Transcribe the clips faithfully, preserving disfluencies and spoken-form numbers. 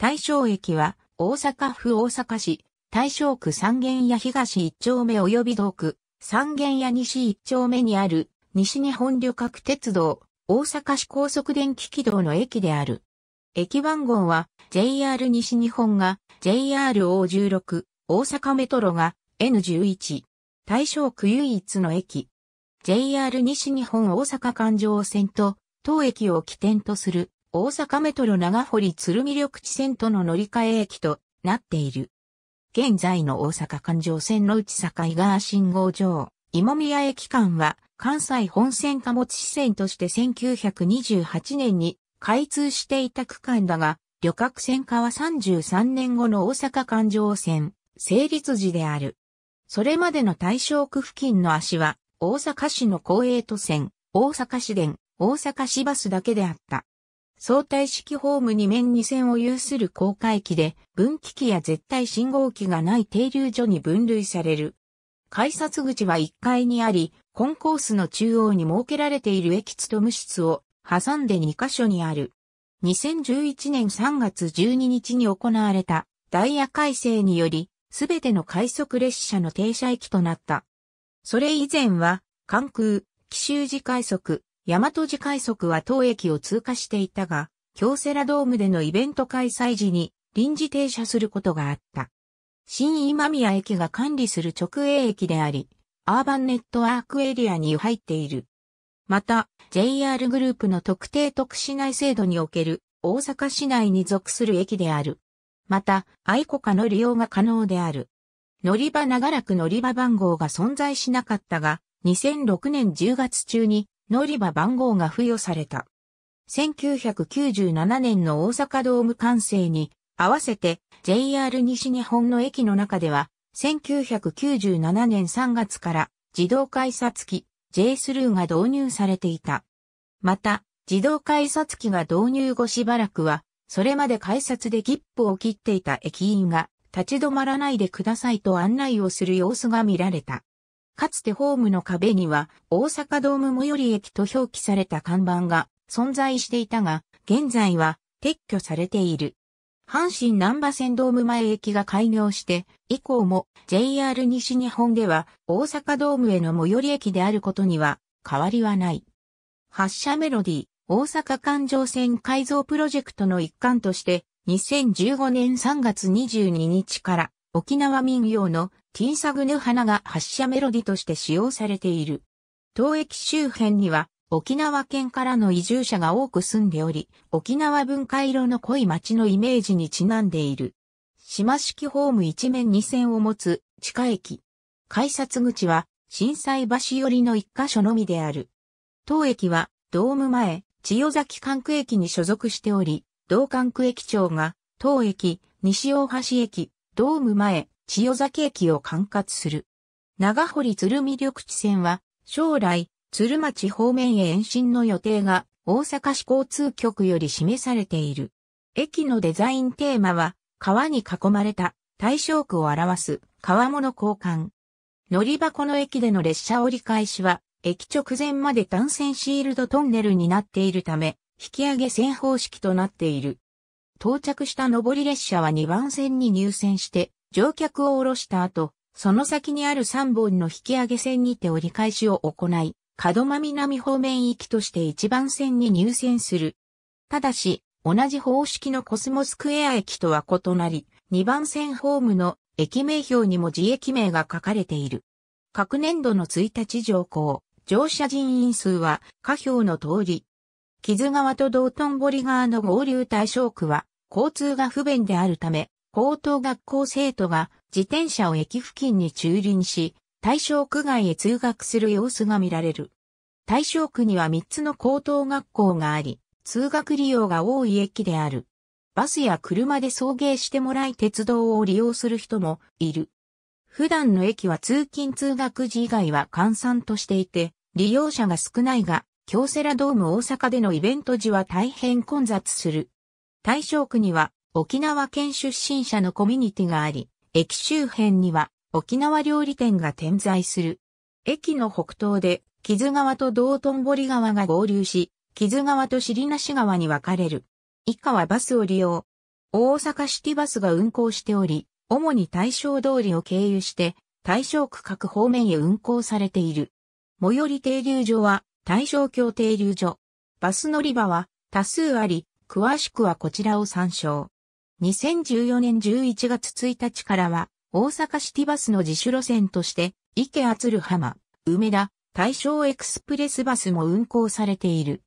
大正駅は大阪府大阪市、大正区三軒家東一丁目及び同区、三軒家西一丁目にある西日本旅客鉄道、大阪市高速電気軌道の駅である。駅番号は ジェイアール 西日本が ジェイアールオーじゅうろく、大阪メトロが エヌじゅういち。大正区唯一の駅。ジェイアール 西日本大阪環状線と当駅を起点とする大阪メトロ長堀鶴見緑地線との乗り換え駅となっている。現在の大阪環状線の内境川信号場、今宮駅間は関西本線貨物支線としてせんきゅうひゃくにじゅうはちねんに開通していた区間だが、旅客線化はさんじゅうさんねんごの大阪環状線成立時である。それまでの大正区付近の足は大阪市の公営都線、大阪市電、大阪市バスだけであった。相対式ホームに面に線を有する高架駅で、分岐器や絶対信号機がない停留所に分類される。改札口はいっかいにあり、コンコースの中央に設けられている駅務室を挟んでにかしょにある。にせんじゅういちねんさんがつじゅうににちに行われたダイヤ改正により、すべての快速列車の停車駅となった。それ以前は、関空、紀州路快速、大和路快速は当駅を通過していたが、京セラドームでのイベント開催時に臨時停車することがあった。新今宮駅が管理する直営駅であり、アーバンネットワークエリアに入っている。また、ジェイアール グループの特定特市内制度における大阪市内に属する駅である。また、アイコカの利用が可能である。乗り場長らく乗り場番号が存在しなかったが、にせんろくねんじゅうがつ中に、乗り場番号が付与された。せんきゅうひゃくきゅうじゅうななねんの大阪ドーム完成に合わせて ジェイアール 西日本の駅の中ではせんきゅうひゃくきゅうじゅうななねんさんがつから自動改札機 J スルーが導入されていた。また自動改札機が導入後しばらくはそれまで改札で切符を切っていた駅員が立ち止まらないでくださいと案内をする様子が見られた。かつてホームの壁には大阪ドーム最寄り駅と表記された看板が存在していたが、現在は撤去されている。阪神難波線ドーム前駅が開業して以降も ジェイアール 西日本では大阪ドームへの最寄り駅であることには変わりはない。発車メロディー大阪環状線改造プロジェクトの一環としてにせんじゅうごねんさんがつにじゅうににちから沖縄民謡のティーサグヌ花が発車メロディとして使用されている。当駅周辺には沖縄県からの移住者が多く住んでおり、沖縄文化色の濃い街のイメージにちなんでいる。島式ホーム一面に線を持つ地下駅。改札口は心斎橋寄りの一箇所のみである。当駅はドーム前、千代崎管区駅に所属しており、同管区駅長が当駅、西大橋駅、ドーム前、千代崎駅を管轄する。長堀鶴見緑地線は、将来、鶴町方面へ延伸の予定が、大阪市交通局より示されている。駅のデザインテーマは、川に囲まれた、大正区を表す、川物交換。乗り場この駅での列車折り返しは、駅直前まで単線シールドトンネルになっているため、引き上げ線方式となっている。到着した上り列車はにばんせんに入線して、乗客を降ろした後、その先にあるさんぼんの引き上げ線にて折り返しを行い、門真南方面行きとしていちばんせんに入線する。ただし、同じ方式のコスモスクエア駅とは異なり、にばんせんホームの駅名表にも自駅名が書かれている。各年度のいちにち乗降、乗車人員数は下表の通り。木津川と道頓堀川の合流大正区は、交通が不便であるため、高等学校生徒が自転車を駅付近に駐輪し、大正区外へ通学する様子が見られる。大正区にはみっつの高等学校があり、通学利用が多い駅である。バスや車で送迎してもらい鉄道を利用する人もいる。普段の駅は通勤通学時以外は閑散としていて、利用者が少ないが、京セラドーム大阪でのイベント時は大変混雑する。大正区には、沖縄県出身者のコミュニティがあり、駅周辺には沖縄料理店が点在する。駅の北東で、木津川と道頓堀川が合流し、木津川と尻無川に分かれる。以下はバスを利用。大阪シティバスが運行しており、主に大正通りを経由して、大正区各方面へ運行されている。最寄り停留所は、大正橋停留所。バス乗り場は、多数あり、詳しくはこちらを参照。にせんじゅうよねんじゅういちがつついたちからは、大阪シティバスの自主路線として、池厚る浜、梅田、大正エクスプレスバスも運行されている。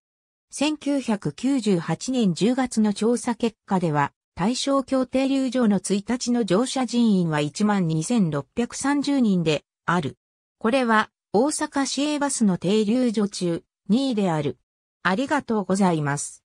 せんきゅうひゃくきゅうじゅうはちねんじゅうがつの調査結果では、大正橋停留所のいちにちの乗車人員はいちまんにせんろっぴゃくさんじゅうにんである。これは大阪市営バスの停留所中にいである。ありがとうございます。